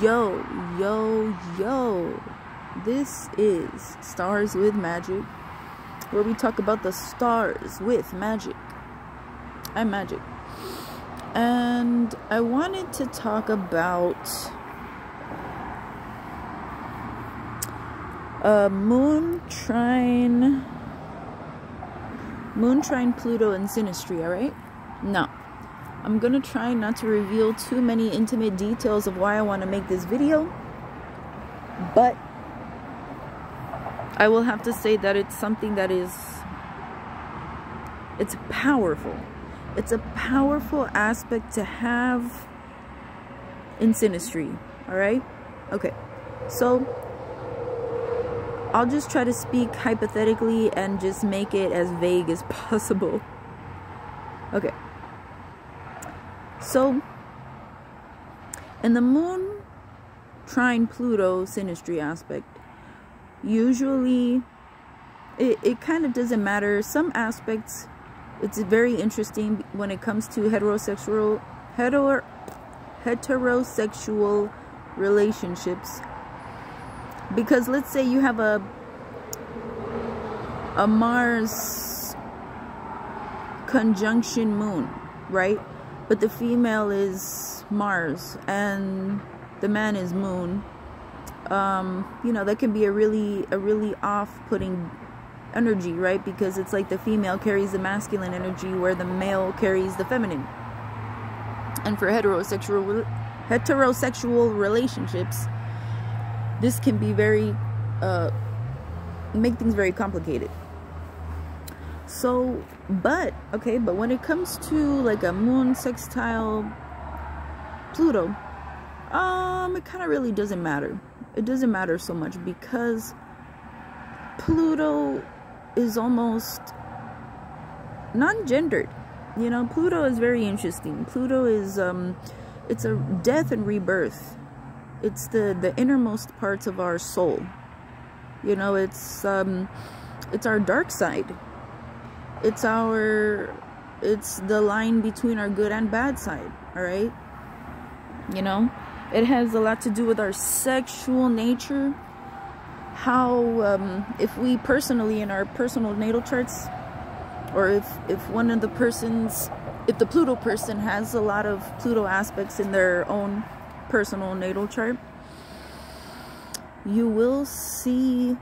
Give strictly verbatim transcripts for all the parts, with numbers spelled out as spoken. Yo, yo, yo, this is Stars with Magic, where we talk about the stars with magic. I'm Magic, and I wanted to talk about a moon trine, moon trine Pluto and Sinistry, alright? No. I'm gonna try not to reveal too many intimate details of why I want to make this video, but I will have to say that it's something that is, it's powerful. It's a powerful aspect to have in Sinistry, all right? Okay, so I'll just try to speak hypothetically and just make it as vague as possible. Okay. So, in the Moon trine Pluto Sinistry aspect, usually it, it kind of doesn't matter. Some aspects, it's very interesting when it comes to heterosexual hetero, heterosexual relationships, because let's say you have a a Mars conjunction Moon, right? But the female is Mars and the man is Moon. Um, you know, that can be a really, a really off-putting energy, right? Because it's like the female carries the masculine energy, where the male carries the feminine. And for heterosexual heterosexual relationships, this can be very uh, make things very complicated. So, but, okay, but when it comes to, like, a moon sextile Pluto, um, it kind of really doesn't matter. It doesn't matter so much, because Pluto is almost non-gendered. You know, Pluto is very interesting. Pluto is, um, it's a death and rebirth. It's the, the innermost parts of our soul. You know, it's, um, it's our dark side. It's our, it's the line between our good and bad side, all right? You know, it has a lot to do with our sexual nature. How, um, if we personally, in our personal natal charts, or if, if one of the persons, if the Pluto person has a lot of Pluto aspects in their own personal natal chart, you will see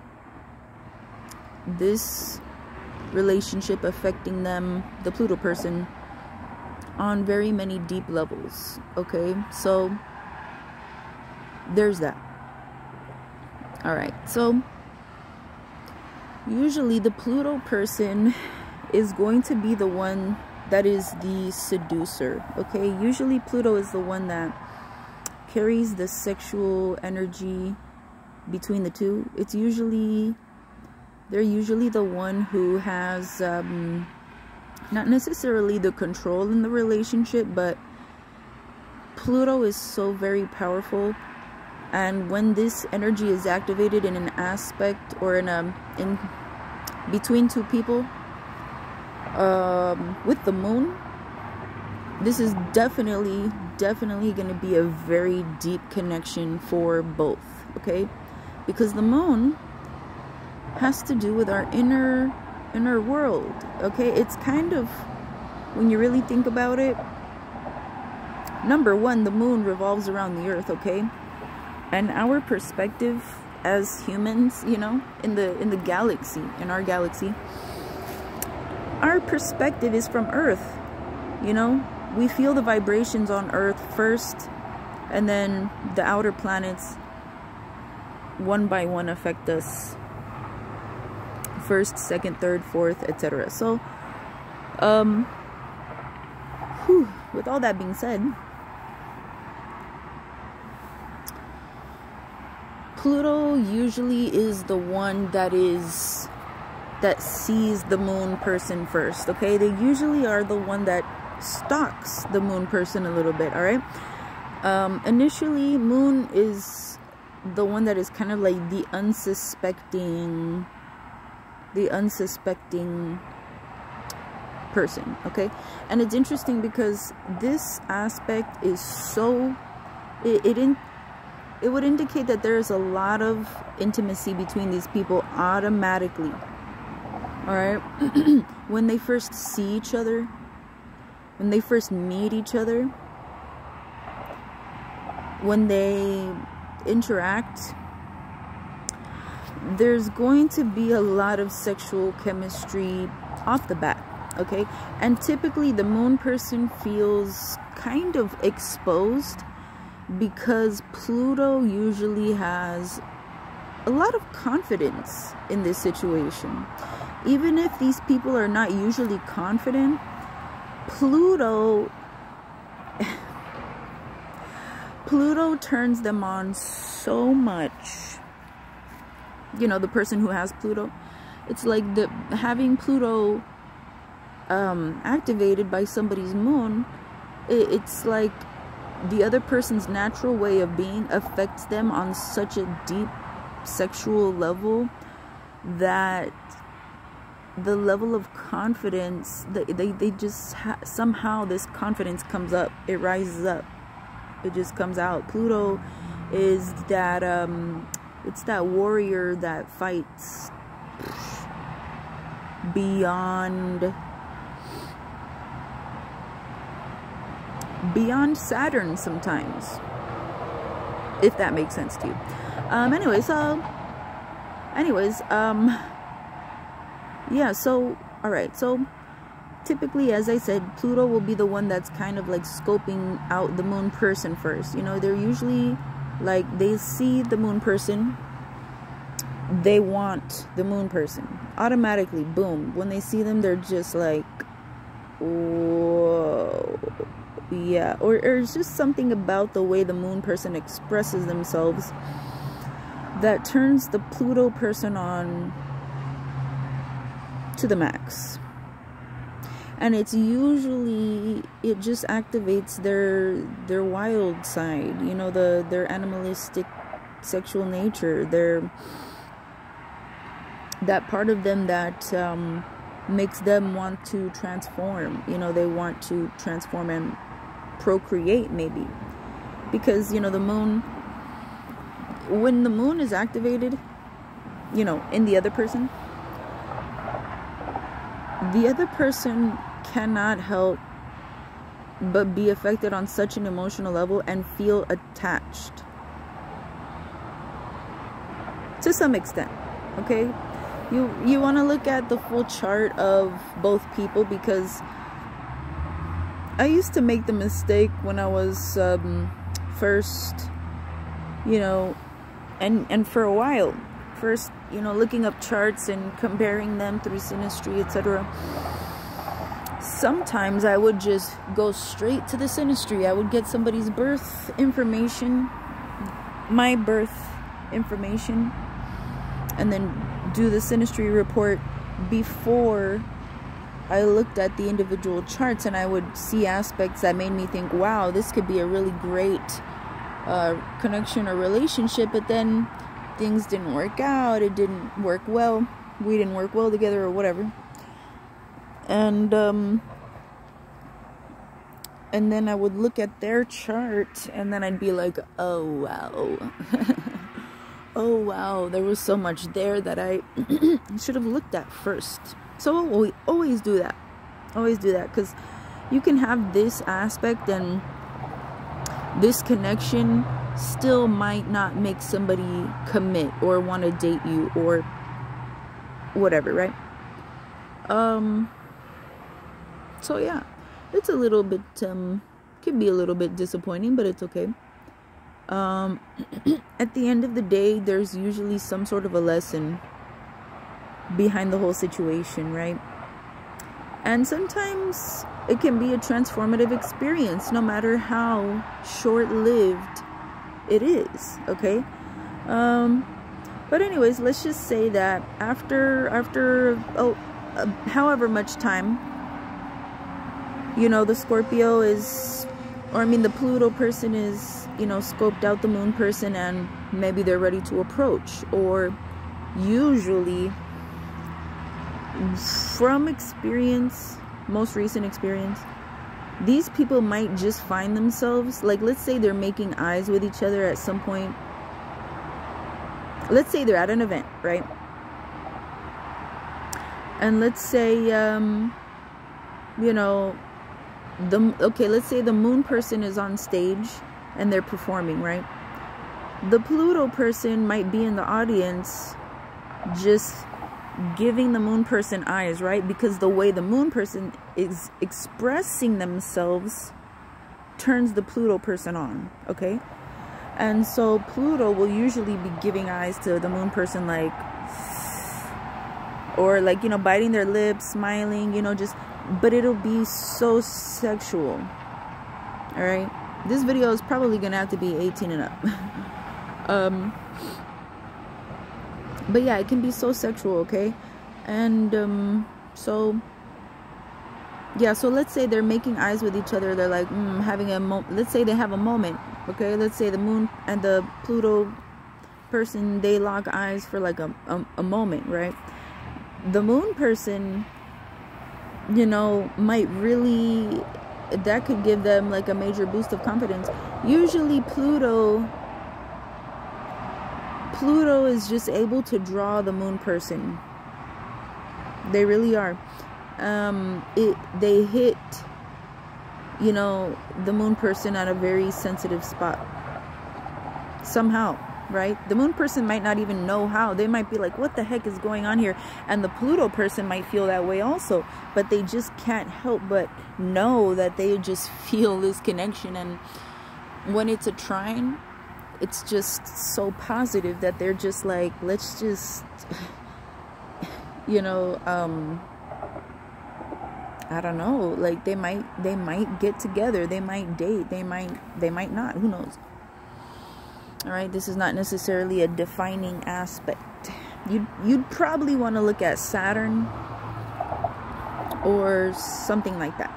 this relationship affecting them, the Pluto person, on very many deep levels. Okay, so there's that. All right, so usually the Pluto person is going to be the one that is the seducer. Okay, usually Pluto is the one that carries the sexual energy between the two. It's usually, they're usually the one who has, um, not necessarily the control in the relationship, but Pluto is so very powerful. And when this energy is activated in an aspect, or in a, in between two people, um, with the moon, this is definitely, definitely going to be a very deep connection for both. Okay? Because the moon has to do with our inner inner world. Okay, it's kind of, when you really think about it, number one, the moon revolves around the earth, okay? And our perspective as humans, you know, in the in the galaxy, in our galaxy, our perspective is from earth. You know, we feel the vibrations on earth first, and then the outer planets one by one affect us. First, second, third, fourth, et cetera. So, um, whew, with all that being said, Pluto usually is the one that is, that sees the moon person first, okay? They usually are the one that stalks the moon person a little bit, all right? Um, initially, moon is the one that is kind of like the unsuspecting... the unsuspecting person, okay? And it's interesting because this aspect is so, it, it in, it would indicate that there is a lot of intimacy between these people automatically. All right? When they first see each other, when they first meet each other, when they interact, there's going to be a lot of sexual chemistry off the bat, okay? And typically the moon person feels kind of exposed because Pluto usually has a lot of confidence in this situation. Even if these people are not usually confident, Pluto Pluto turns them on so much. You know, the person who has Pluto, it's like the having Pluto um, activated by somebody's moon, it, it's like the other person's natural way of being affects them on such a deep sexual level that the level of confidence, they, they, they just ha somehow this confidence comes up, it rises up, it just comes out. Pluto is that um, it's that warrior that fights beyond beyond Saturn sometimes, if that makes sense to you. Um, anyway, so anyways, um, yeah, so all right, so typically, as I said, Pluto will be the one that's kind of like scoping out the moon person first. You know, they're usually like, they see the moon person, they want the moon person automatically. Boom, when they see them, they're just like, whoa, yeah. Or, or it's just something about the way the moon person expresses themselves that turns the Pluto person on to the max. And it's usually, it just activates their their wild side, you know, the their animalistic sexual nature, their that part of them that um, makes them want to transform. You know, they want to transform and procreate, maybe, because, you know, the moon, when the moon is activated, you know, in the other person, the other person cannot help but be affected on such an emotional level and feel attached to some extent, okay? You you want to look at the full chart of both people, because I used to make the mistake when I was um, first, you know, and, and for a while, first, you know, looking up charts and comparing them through synastry, et cetera. Sometimes I would just go straight to the synastry. I would get somebody's birth information, my birth information, and then do the synastry report before I looked at the individual charts, and I would see aspects that made me think, wow, this could be a really great uh, connection or relationship. But then things didn't work out, it didn't work well, we didn't work well together, or whatever. And um, and then I would look at their chart, and then I'd be like, oh wow, oh wow, there was so much there that I should have looked at first. So we always do that, always do that, because you can have this aspect and this connection still might not make somebody commit or want to date you or whatever, right? Um so yeah, it's a little bit um could be a little bit disappointing, but it's okay. Um at the end of the day, there's usually some sort of a lesson behind the whole situation, right? And sometimes it can be a transformative experience, no matter how short-lived it is, okay? Um, but anyways, let's just say that after, after oh, uh, however much time, you know, the Scorpio is, or I mean the Pluto person is, you know, scoped out the moon person, and maybe they're ready to approach. Or usually, from experience, most recent experience, these people might just find themselves, like, let's say they're making eyes with each other at some point let's say they're at an event, right? And let's say, um, you know, the okay, let's say the moon person is on stage and they're performing, right? The Pluto person might be in the audience just giving the moon person eyes, right? Because the way the moon person is expressing themselves turns the Pluto person on, okay? And so Pluto will usually be giving eyes to the moon person, like, or like, you know, biting their lips, smiling, you know, just, but it'll be so sexual. All right, this video is probably gonna have to be eighteen and up. um but yeah, it can be so sexual, okay? And um so yeah, so let's say they're making eyes with each other, they're like mm, having a mo let's say they have a moment, okay? Let's say the moon and the Pluto person, they lock eyes for like a, a, a moment, right? The moon person, you know, might really, that could give them like a major boost of confidence. Usually Pluto Pluto is just able to draw the moon person. They really are. Um, it they hit, you know, the moon person at a very sensitive spot somehow, right? The moon person might not even know how. They might be like, what the heck is going on here? And the Pluto person might feel that way also, but they just can't help but know that they just feel this connection. And when it's a trine, it's just so positive that they're just like, let's just, you know, um, I don't know, like they might, they might get together, they might date, they might, they might not, who knows? All right, this is not necessarily a defining aspect. You'd, you'd probably want to look at Saturn or something like that.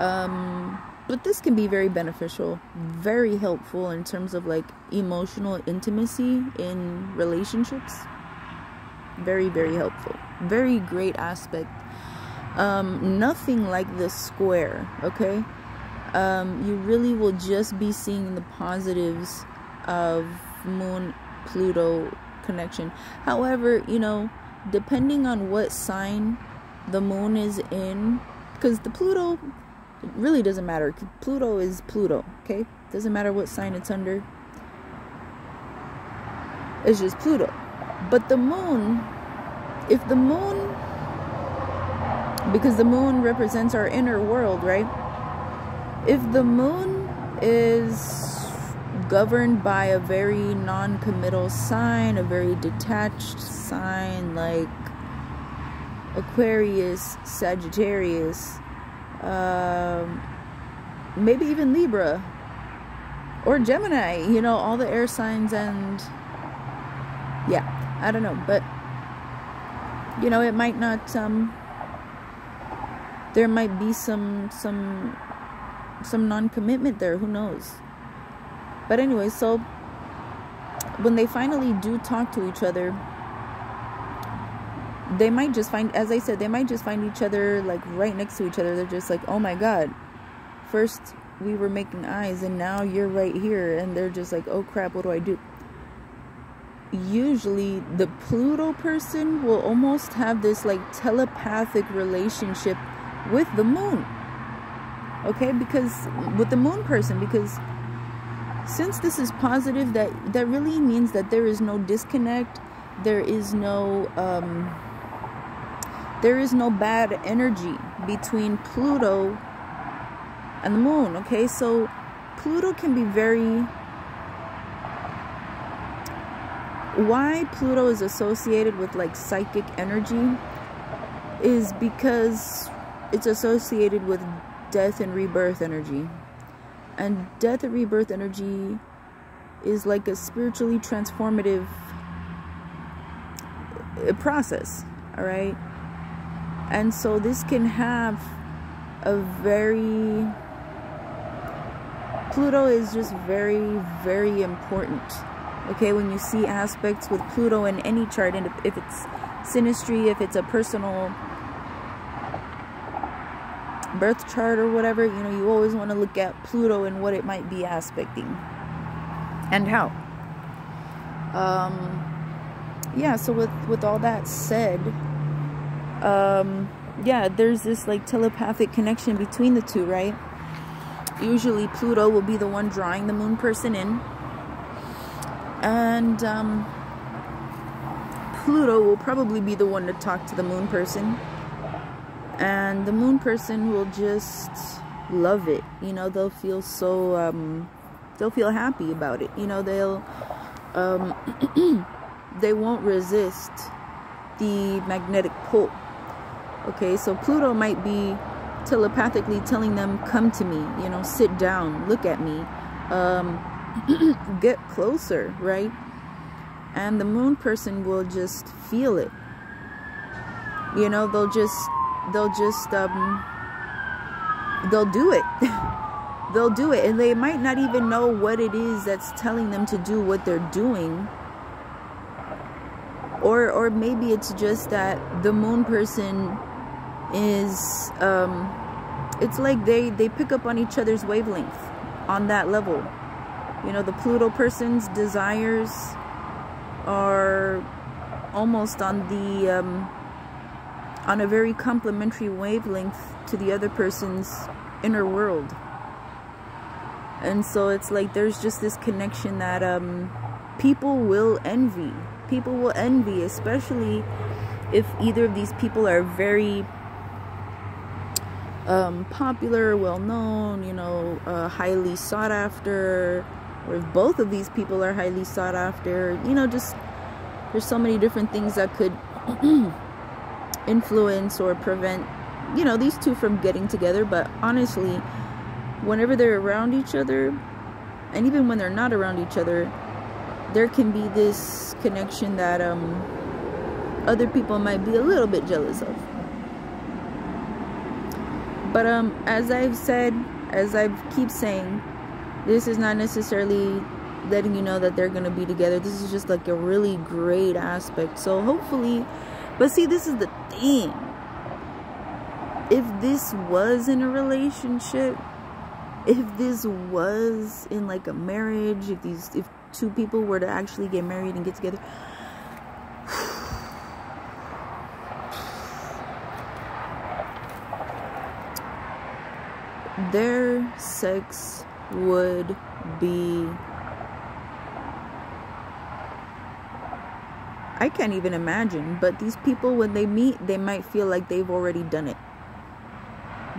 Um, but this can be very beneficial, very helpful in terms of like emotional intimacy in relationships. Very, very helpful. Very great aspect. Um, nothing like this square, okay? Um, you really will just be seeing the positives of moon Pluto connection. However, you know, depending on what sign the moon is in, because the Pluto, it really doesn't matter. Pluto is Pluto, okay? Doesn't matter what sign it's under, it's just Pluto. But the moon, if the moon, because the moon represents our inner world, right? If the moon is governed by a very non-committal sign, a very detached sign like Aquarius, Sagittarius, um, maybe even Libra or Gemini, you know, all the air signs, and yeah, I don't know, but you know, it might not, um, there might be some, some, some non-commitment there, who knows? But anyway, so when they finally do talk to each other, they might just find, as I said, they might just find each other like right next to each other. They're just like, oh my god, first we were making eyes and now you're right here, and they're just like, oh crap, what do I do? Usually the Pluto person will almost have this like telepathic relationship with the moon, okay? Because with the moon person, because since this is positive, that that really means that there is no disconnect, there is no um there is no bad energy between Pluto and the moon, okay? So Pluto can be very, why Pluto is associated with like psychic energy is because it's associated with death and rebirth energy, and death and rebirth energy is like a spiritually transformative process, all right? And so this can have a very, Pluto is just very, very important, okay? When you see aspects with Pluto in any chart, and if it's synastry, if it's a personal birth chart or whatever, you know, you always want to look at Pluto and what it might be aspecting and how. Um, yeah, so with, with all that said, um, yeah, there's this like telepathic connection between the two, right? Usually Pluto will be the one drawing the moon person in. And um, Pluto will probably be the one to talk to the moon person. And the moon person will just love it. You know, they'll feel so, um, they'll feel happy about it. You know, they'll, um, they won't resist the magnetic pull. Okay, so Pluto might be telepathically telling them, come to me, you know, sit down, look at me, um, get closer, right? And the moon person will just feel it. You know, they'll just, they'll just, um, they'll do it. They'll do it. And they might not even know what it is that's telling them to do what they're doing. Or, or maybe it's just that the moon person is, um, it's like they, they pick up on each other's wavelength on that level. You know, the Pluto person's desires are almost on the, um, on a very complementary wavelength to the other person's inner world. And so it's like there's just this connection that um, people will envy. People will envy, especially if either of these people are very um, popular, well-known, you know, uh, highly sought after, or if both of these people are highly sought after. You know, just there's so many different things that could influence or prevent, you know, these two from getting together. But honestly, whenever they're around each other, and even when they're not around each other, there can be this connection that um, other people might be a little bit jealous of. But um, as I've said, as I keep saying, this is not necessarily letting you know that they're going to be together. This is just like a really great aspect. So hopefully, but see, this is the thing. If this was in a relationship, if this was in like a marriage, if these, if two people were to actually get married and get together, their sex would be, I can't even imagine, but these people, when they meet, they might feel like they've already done it.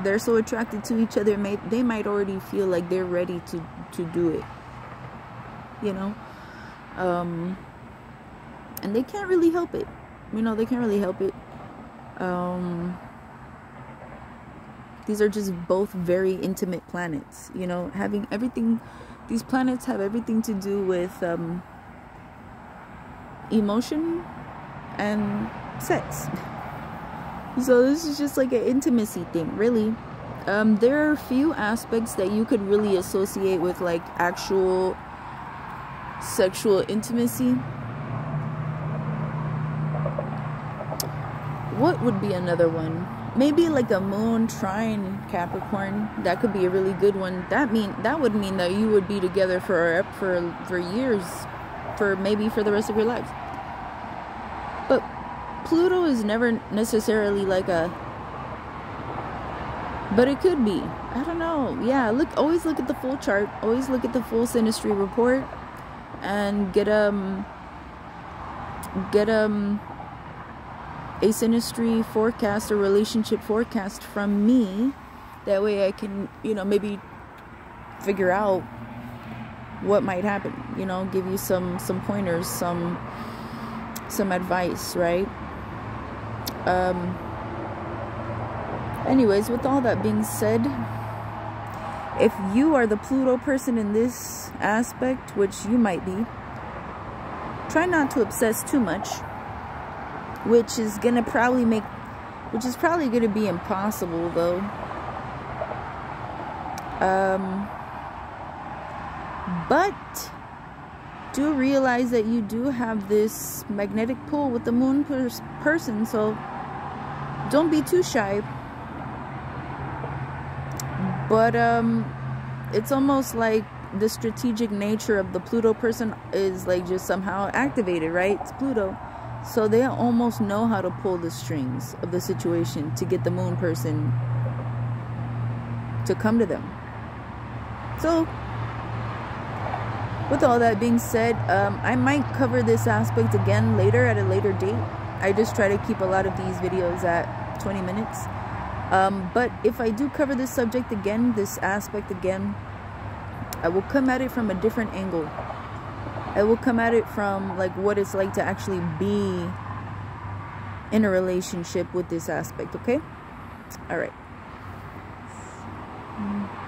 They're so attracted to each other, they might already feel like they're ready to, to do it. You know, um, and they can't really help it. You know, they can't really help it. Um, these are just both very intimate planets, you know, having everything, these planets have everything to do with um, emotion and sex. So this is just like an intimacy thing, really. Um, there are a few aspects that you could really associate with like actual sexual intimacy. What would be another one? Maybe like a moon trine Capricorn. That could be a really good one. That mean that would mean that you would be together for for for years, for maybe for the rest of your life. But Pluto is never necessarily like a, but it could be. I don't know. Yeah, look. Always look at the full chart. Always look at the full Sinistry Report. And get um get um a sinistry forecast or relationship forecast from me. That way I can, you know, maybe figure out what might happen, you know, give you some some pointers, some some advice, right? Um anyways, with all that being said, if you are the Pluto person in this aspect, which you might be, try not to obsess too much, which is gonna probably make, which is probably gonna be impossible though. Um, but do realize that you do have this magnetic pull with the moon pers person, so don't be too shy. But um, it's almost like the strategic nature of the Pluto person is like just somehow activated, right? It's Pluto. So they almost know how to pull the strings of the situation to get the moon person to come to them. So with all that being said, um, I might cover this aspect again later at a later date. I just try to keep a lot of these videos at twenty minutes. Um, but if I do cover this subject again, this aspect again, I will come at it from a different angle. I will come at it from like what it's like to actually be in a relationship with this aspect, okay? All right. Mm.